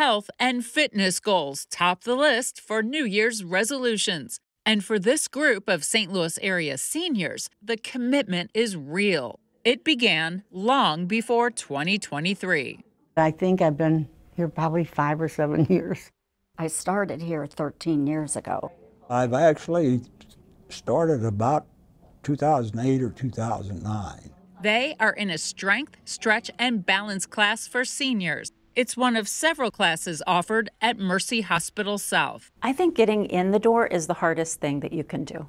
health, and fitness goals top the list for New Year's resolutions. And for this group of St. Louis area seniors, the commitment is real. It began long before 2023. I think I've been here probably 5 or 7 years. I started here 13 years ago. I've actually started about 2008 or 2009. They are in a strength, stretch, and balance class for seniors. It's one of several classes offered at Mercy Hospital South. I think getting in the door is the hardest thing that you can do,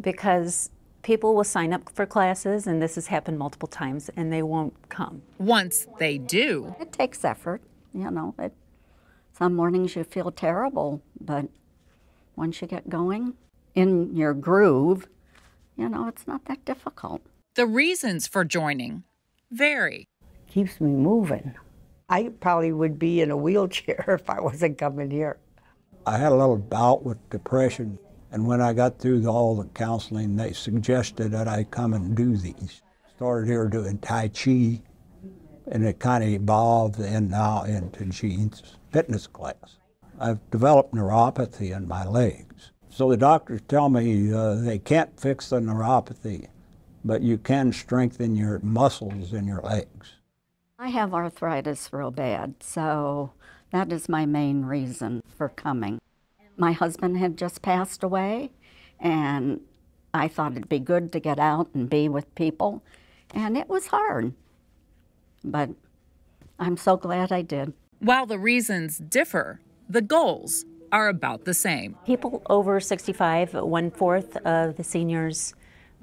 because people will sign up for classes, and this has happened multiple times, and they won't come. Once they do. It takes effort, you know. Some mornings you feel terrible, but once you get going in your groove, you know, it's not that difficult. The reasons for joining vary. Keeps me moving. I probably would be in a wheelchair if I wasn't coming here. I had a little bout with depression, and when I got through all the counseling, they suggested that I come and do these. Started here doing Tai Chi, and it kind of evolved and now into Jean's fitness class. I've developed neuropathy in my legs. So the doctors tell me they can't fix the neuropathy, but you can strengthen your muscles in your legs. I have arthritis real bad, so that is my main reason for coming. My husband had just passed away, and I thought it'd be good to get out and be with people, and it was hard, but I'm so glad I did. While the reasons differ, the goals are about the same. People over 65, 1/4 of the seniors,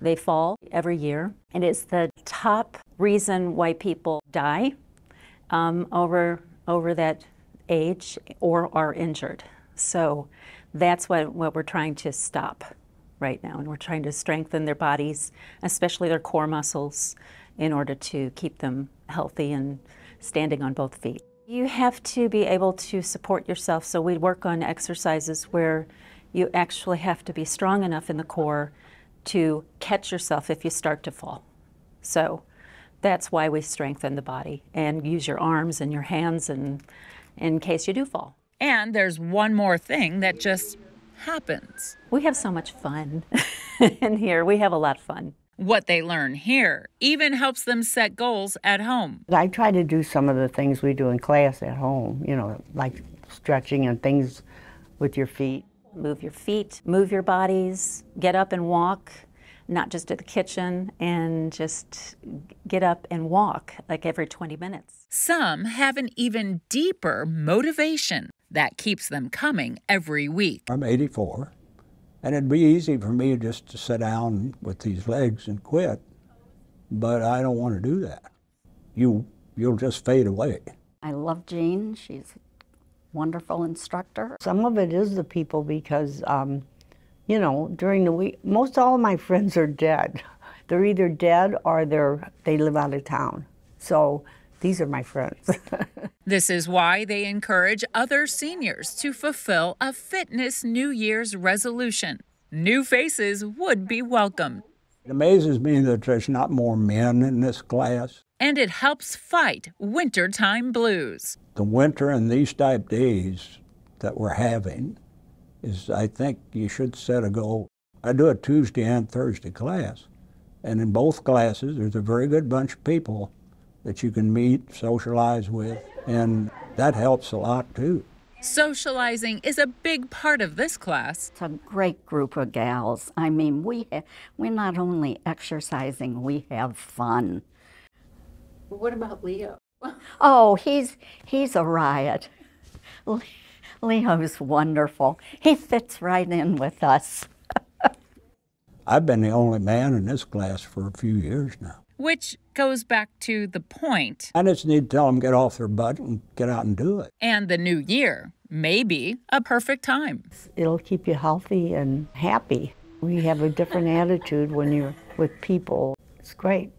they fall every year, and it's the top reason why people die over that age or are injured. So that's what we're trying to stop right now, and we're trying to strengthen their bodies, especially their core muscles, in order to keep them healthy and standing on both feet. You have to be able to support yourself, so we work on exercises where you actually have to be strong enough in the core to catch yourself if you start to fall. So that's why we strengthen the body and use your arms and your hands and in case you do fall. And there's one more thing that just happens. We have so much fun in here. We have a lot of fun. What they learn here even helps them set goals at home. I try to do some of the things we do in class at home, you know, like stretching and things with your feet. Move your feet, move your bodies, get up and walk, not just at the kitchen, and just get up and walk like every 20 minutes. Some have an even deeper motivation that keeps them coming every week. I'm 84, and it'd be easy for me just to sit down with these legs and quit, but I don't want to do that. You'll just fade away. I love Jean. She's wonderful instructor. Some of it is the people because, you know, during the week, most all of my friends are dead. They're either dead or they live out of town. So these are my friends. This is why they encourage other seniors to fulfill a fitness New Year's resolution. New faces would be welcome. It amazes me that there's not more men in this class. And it helps fight wintertime blues. The winter and these type days that we're having is, I think you should set a goal. I do a Tuesday and Thursday class, and in both classes there's a very good bunch of people that you can meet, socialize with, and that helps a lot too. Socializing is a big part of this class. It's a great group of gals. I mean, we're not only exercising, we have fun. What about Leo? Oh, he's a riot. Leo's wonderful. He fits right in with us. I've been the only man in this class for a few years now. Which goes back to the point. I just need to tell them get off their butt and get out and do it. And the new year may be a perfect time. It'll keep you healthy and happy. We have a different attitude when you're with people. It's great.